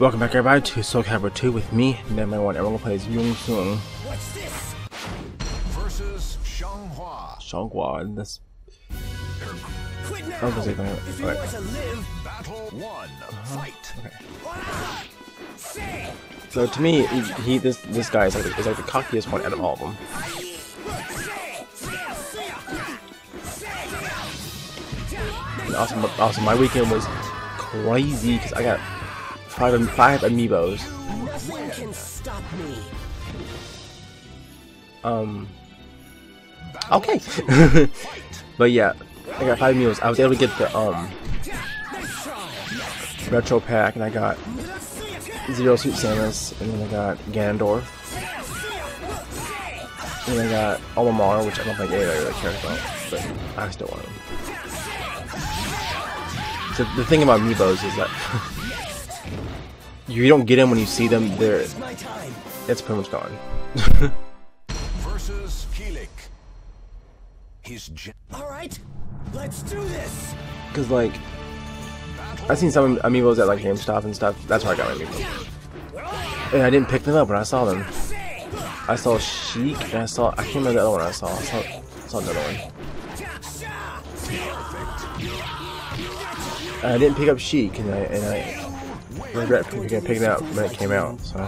Welcome back everybody to Soul Calibur 2 with me, Number 1. Everyone plays Yun Shung. What's this? Versus Shonghua. Shonghua in this. Quit now. If you want to live, battle one, fight. Okay. So to me, this guy is like the cockiest one out of all of them. And also my weekend was crazy because I got 5 amiibos. Nothing can stop me. Okay. But yeah, I got 5 amiibos. I was able to get the retro pack, and I got Zero Suit Samus, and then I got Ganondorf, and then I got Olimar, which I don't think anybody really cares about, but I still want him. So the thing about amiibos is that you don't get them when you see them. They're it's pretty much gone. Versus all right, let's do this. Cause like I seen some amiibos at like GameStop and stuff. That's where I got my amiibos. And I didn't pick them up when I saw them. I saw Sheik and I can't remember the other one I saw. I saw another one. And I didn't pick up Sheik, and I regret picking it up when it came out, so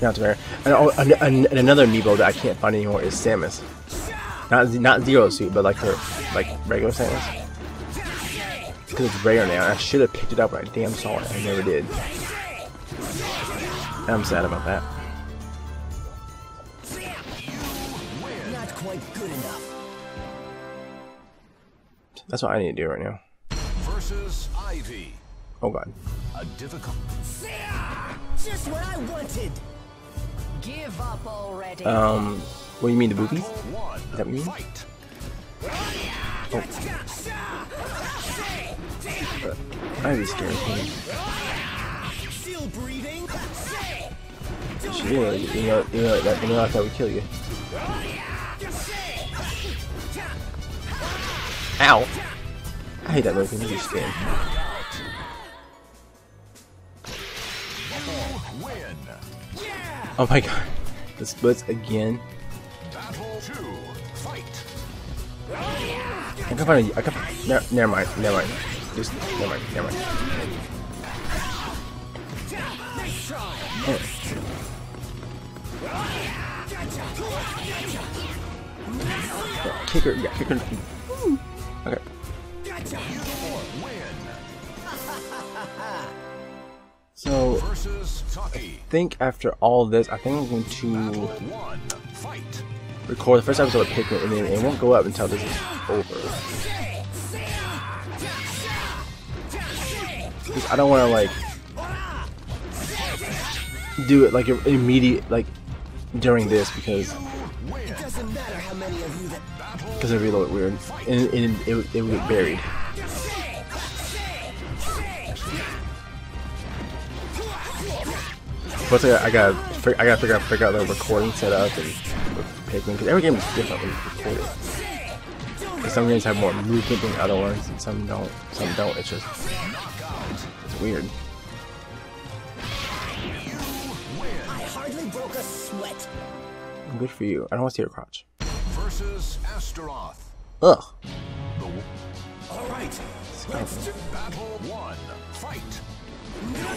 not fair. And another amiibo that I can't find anymore is Samus. Not Zero Suit, but like her, like regular Samus. Because it's rare now. I should have picked it up, but I damn saw it. I never did. And I'm sad about that. Not quite good enough. That's what I need to do right now. Versus Ivy. Oh god. A difficult. Just what I wanted. Give up already. What do you mean the boobies? That mean? Oh. Ivy's scared me. Still breathing. She will. You know that would kill you. Ow! I hate that little thing. He's scared. Oh my god, the splits again. I can find a. Never mind. Just never mind. Oh. Kicker, yeah, kicker. Okay. So, I think after all this, I think I'm going to record the first episode of Pikmin, and then it won't go up until this is over. Because I don't want to, like, do it, like, immediate, like, during this, because it would be a little bit weird, and it would get buried. Plus, I gotta figure out the recording setup and Pikmin, because every game is different when you record it. Because some games have more movement than other ones, and some don't. It's just it's weird. I hardly broke a sweat. Good for you. I don't want to see your crotch. Versus Astaroth. Ugh. All right. Let's battle one. Fight. No.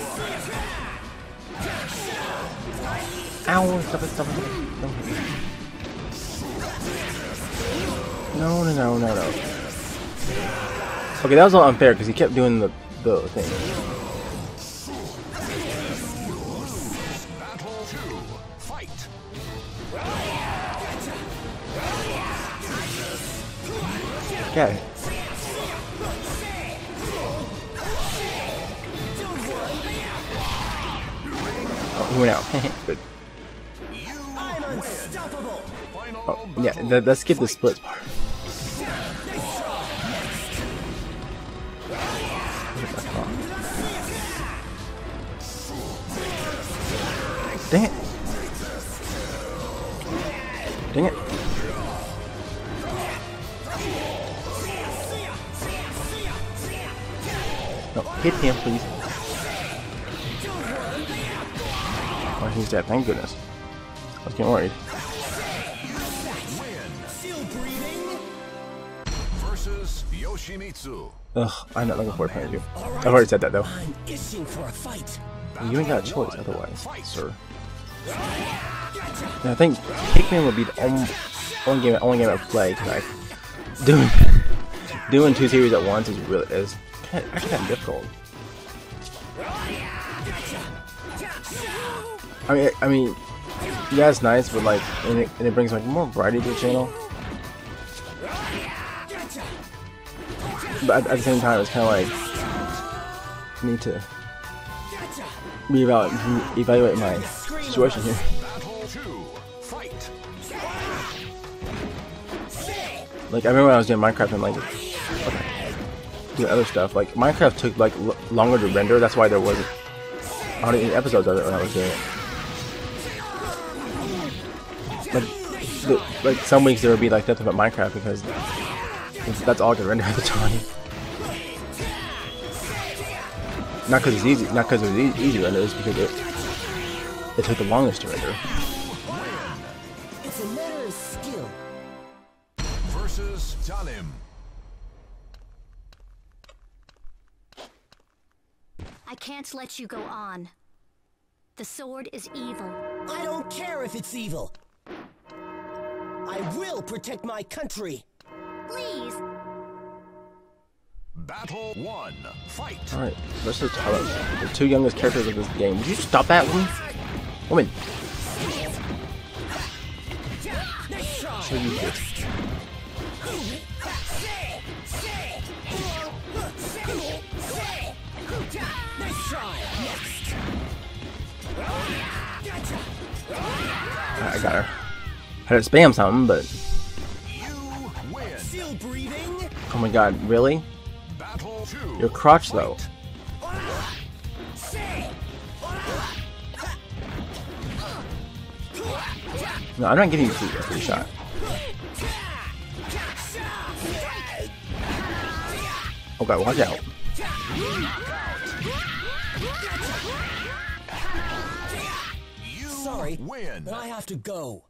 Ow, stop it. No. Okay, that was all unfair because he kept doing the thing. Okay. He went out. Good. Oh, yeah, let's skip the splits part. Dang it. No, hit him, please. Oh, he's dead. Thank goodness. I was getting worried. Ugh, I'm not looking forward to you. I've already said that though. You ain't got a choice otherwise, sir. And I think Pikmin would be the only game I play, because like, doing two series at once is really actually kind of difficult. I mean, yeah, it's nice, but like, and it brings like more variety to the channel. But at the same time, it's kind of like I need to reevaluate my situation here. Like I remember when I was doing Minecraft and like doing other stuff. Like Minecraft took like longer to render. That's why there wasn't 108 episodes of it when I was doing it. Like some weeks there would be like nothing but Minecraft because that's all I could render at the time. Not because it's easy, not because it was easy to render, it's because it took the longest to render. It's a matter of skill. Versus Talim. I can't let you go on. The sword is evil. I don't care if it's evil. I will protect my country. Please. Battle 1. Fight. All right. Versus Talos, the two youngest characters of this game. Would you stop that one? Woman. So you did. Right, I got her. I had to spam something, but. Oh my god, really? Your crotch though. No, I'm not giving you a free shot. Oh god, watch out. Sorry, but I have to go.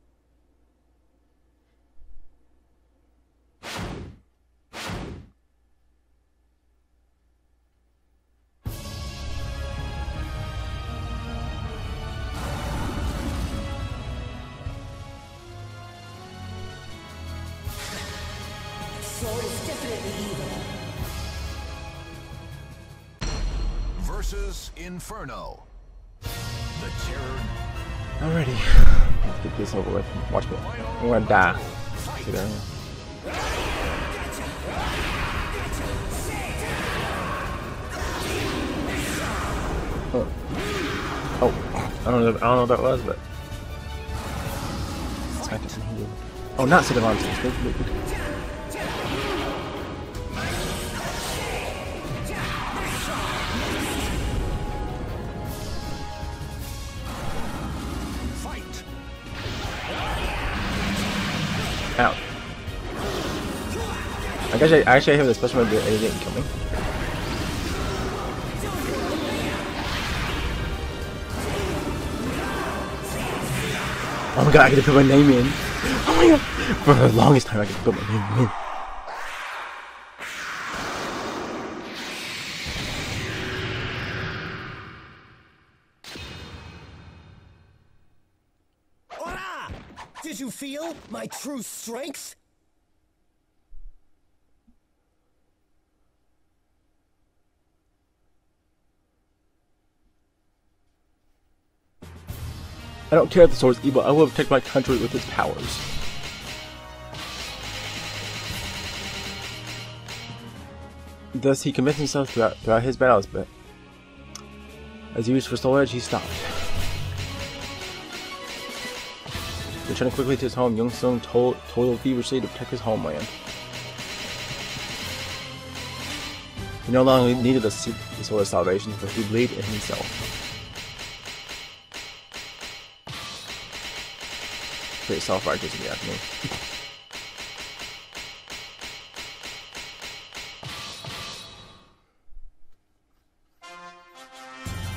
Versus Inferno. The terror. Alrighty. Let's get this over with. Watch me. I'm gonna die. See there. Oh. Oh. I don't know what that was, but. Oh, not Sidavante. Out. I guess I actually have the special move that didn't kill me. Oh my god, I could put my name in. Oh my god! For the longest time I could put my name in. Did you feel my true strength? I don't care if the sword is evil, I will protect my country with its powers. Thus he commits himself throughout his battles, but as he reached for Soul Edge, he stopped. Returning quickly to his home, Yun Shung toiled feverishly to protect his homeland. He no longer needed the sword of salvation, but he believed in himself. Pretty self-righteous in the afternoon.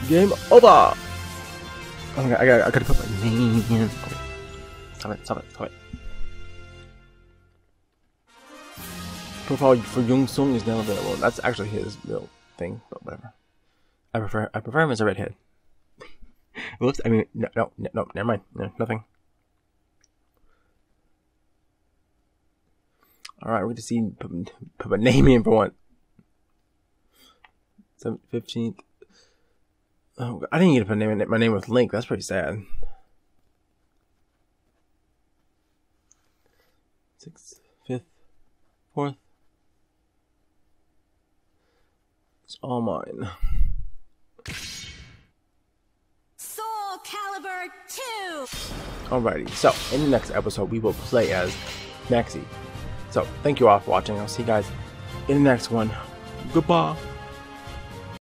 Game over! Oh my god, I gotta put my name in. Stop it, stop it, stop it. Profile for Yun Shung is now available. That's actually his real thing, but whatever. I prefer him as a redhead. It looks, I mean, no, never mind. No, nothing. Alright, we're gonna see put my name in for one. 15th. Oh, I didn't get to put name in it. My name was Link. That's pretty sad. 6th, 5th, 4th. It's all mine. Soul Calibur 2. Alrighty. So in the next episode, we will play as Maxi. So thank you all for watching. I'll see you guys in the next one. Goodbye.